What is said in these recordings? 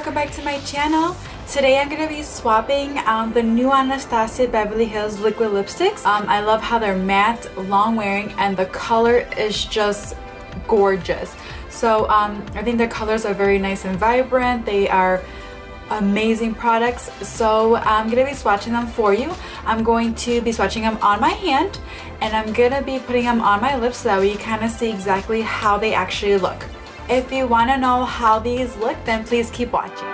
welcome back to my channel. Today I'm going to be swapping the new Anastasia Beverly Hills liquid lipsticks. I love how they're matte, long wearing, and the color is just gorgeous. So I think their colors are very nice and vibrant. They are amazing products, so I'm gonna be swatching them for you. I'm going to be swatching them on my hand, and I'm gonna be putting them on my lips so that way you kind of see exactly how they actually look. If you want to know how these look, then please keep watching.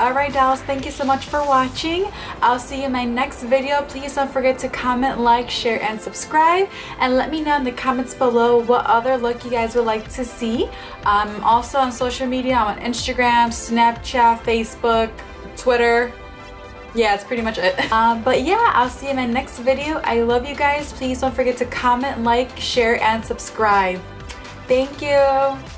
Alright, dolls, thank you so much for watching. I'll see you in my next video. Please don't forget to comment, like, share, and subscribe. And let me know in the comments below what other look you guys would like to see. Also on social media, I'm on Instagram, Snapchat, Facebook, Twitter. Yeah, that's pretty much it. But yeah, I'll see you in my next video. I love you guys. Please don't forget to comment, like, share, and subscribe. Thank you.